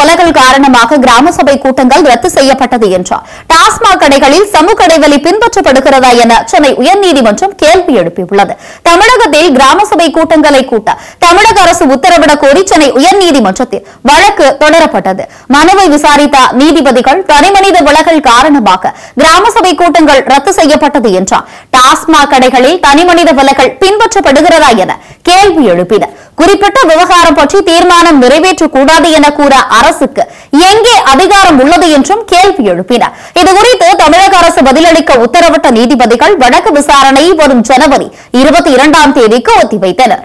வலகல் காரணமாக கிராம சபை கூட்டங்கள் ரத்து செய்யப்பட்டது என்றார். டாஸ்மாக் கடைகளில் சமூக இடைவெளி பின்பற்றப்படுகிறதா என சென்னை உயர்நீதிமன்றம் கேள்வி எழுப்பியுள்ளது. தமிழகத்தில் கிராம சபை கூட்டங்களை கூட்ட தமிழக அரசு உத்தரவிடக் கோரி சென்னை உயர்நீதிமன்றத்தில் வழக்கு தொடரப்பட்டது. மனுவை விசாரித்த நீதிபதிகள் தனிமனித வலகல் காரணமாக கிராம சபை கூட்டங்கள் ரத்து செய்யப்பட்டது என்றார். டாஸ்மாக் கடைகளில் தனிமனித வலகல் பின்பற்றப்படுகிறதா என கேள்வி எழுப்பினர். குறிப்பிட்ட விவகாரம் பற்றி தீர்மானம் நிறைவேற்றக்கூடாது என கூற அரசுக்கு எங்கே அதிகாரம் உள்ளது என்றும் கேள்வி எழுப்பினார். இதுகுறித்து தமிழக அரசு பதிலளிக்க உத்தரவிட்ட நீதிபதிகள் வழக்கு விசாரணையை வரும் ஜனவரி 22ஆம் தேதிக்கு ஒத்திவைத்தனர்.